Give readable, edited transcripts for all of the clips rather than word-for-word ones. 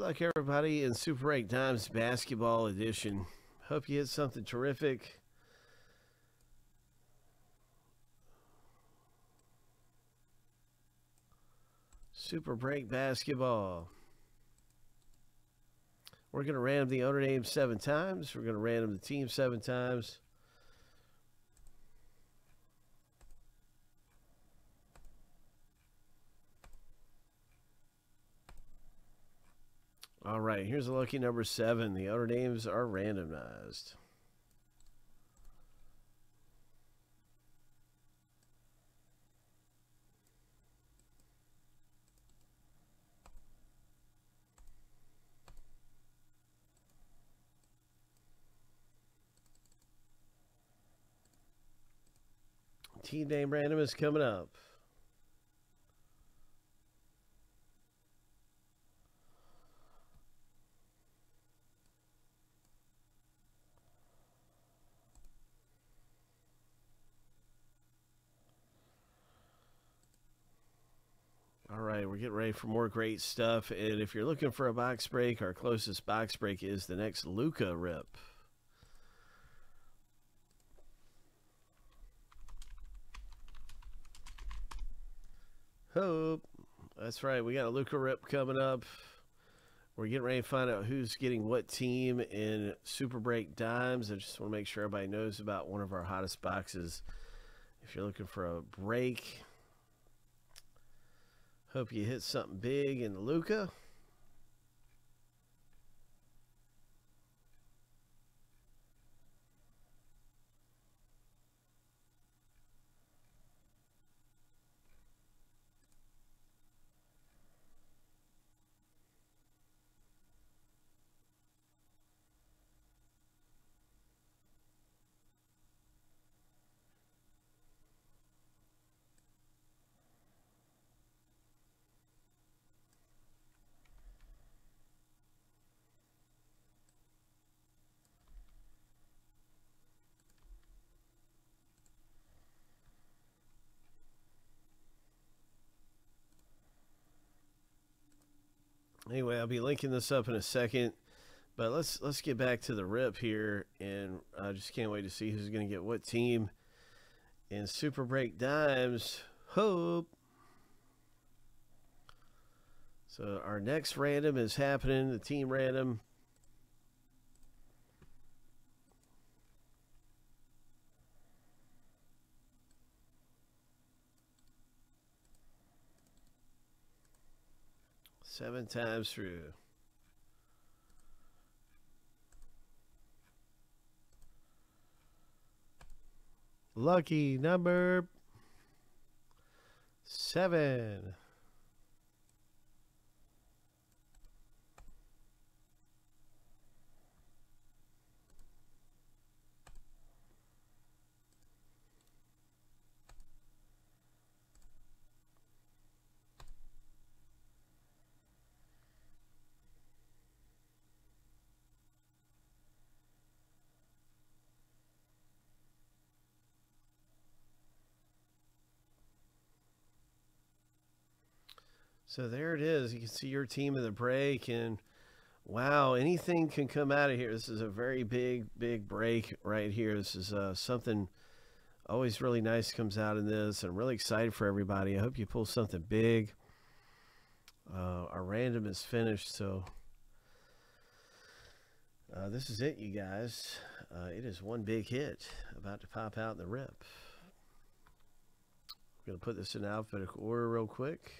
Good luck, everybody, in Super Break Dimes Basketball Edition. Hope you hit something terrific. Super Break Basketball. We're going to random the owner name 7 times. We're going to random the team 7 times. All right, here's the lucky number 7. The owner names are randomized. Team name random is coming up. Alright, we're getting ready for more great stuff, and if you're looking for a box break, our closest box break is the next Luka rip. Hope. That's right, we got a Luka rip coming up. We're getting ready to find out who's getting what team in Super Break Dimes. I just want to make sure everybody knows about one of our hottest boxes. If you're looking for a break, hope you hit something big in the Luka. Anyway, I'll be linking this up in a second, but let's get back to the rip here, and I just can't wait to see who's going to get what team in Super Break Dimes. Hope. So our next random is happening, the team random. Seven times through. Lucky number 7. So there it is. You can see your team in the break, and wow, anything can come out of here. This is a very big break right here. This is something always really nice comes out in this. I'm really excited for everybody. I hope you pull something big. Our random is finished, so this is it, you guys. It is one big hit about to pop out in the rip. I'm going to put this in alphabetical order real quick.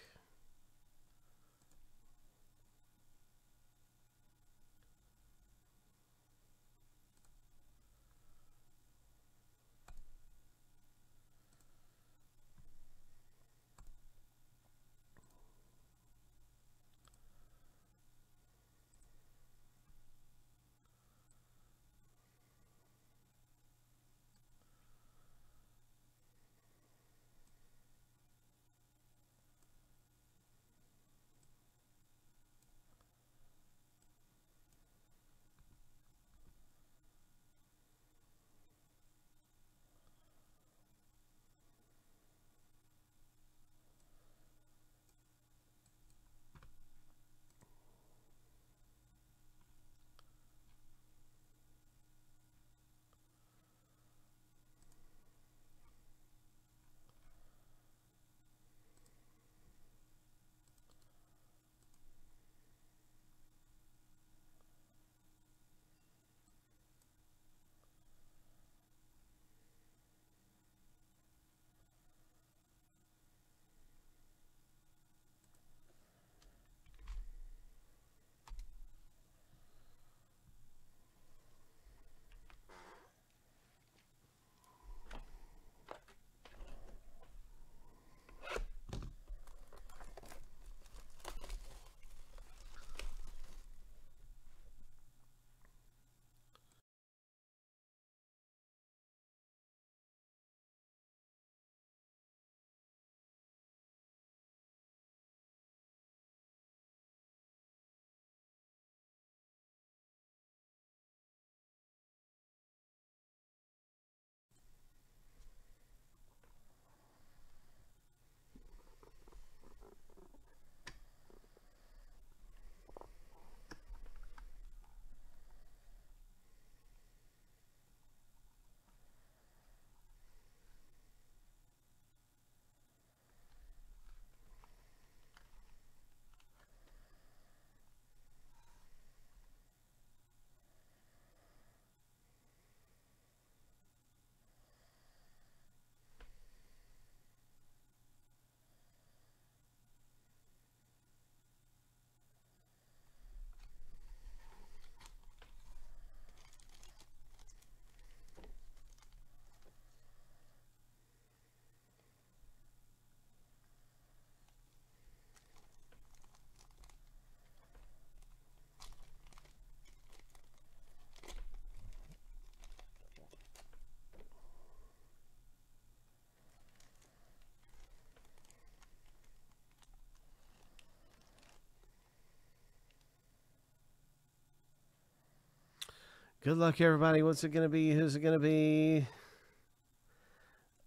Good luck, everybody. What's it going to be? Who's it going to be?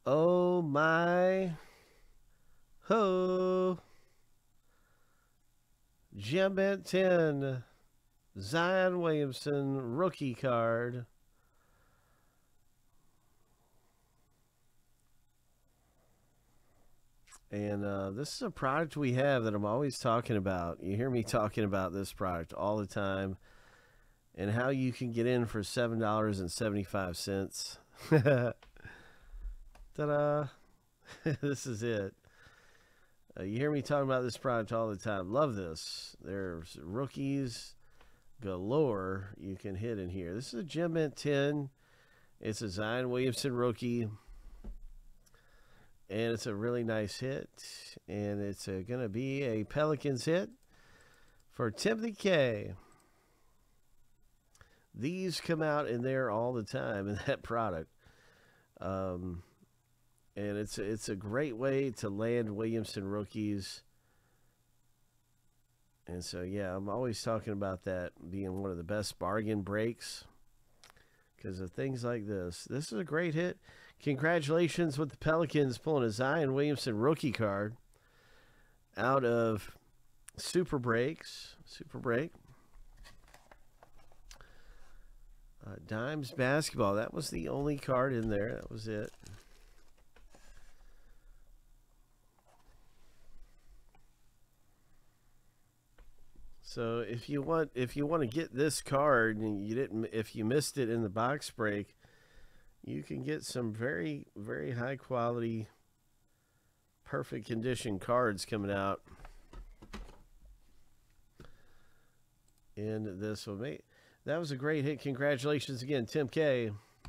Oh, my. Ho. Gem Bet 10. Zion Williamson rookie card. And this is a product we have that I'm always talking about. You hear me talking about this product all the time and how you can get in for $7.75. Ta-da! This is it. You hear me talking about this product all the time. Love this. There's rookies galore you can hit in here. This is a Gem Mint 10. It's a Zion Williamson rookie. And it's a really nice hit. And it's going to be a Pelicans hit for Timothy K. These come out in there all the time in that product. And it's a great way to land Williamson rookies. And so, yeah, I'm always talking about that being one of the best bargain breaks because of things like this. This is a great hit. Congratulations with the Pelicans pulling a Zion Williamson rookie card out of Super Breaks. Super Break. Dimes Basketball. That was the only card in there. That was it. So if you want to get this card and you didn't, if you missed it in the box break, you can get some very, very high quality, perfect condition cards coming out in this one. That was a great hit. Congratulations again, Tim K.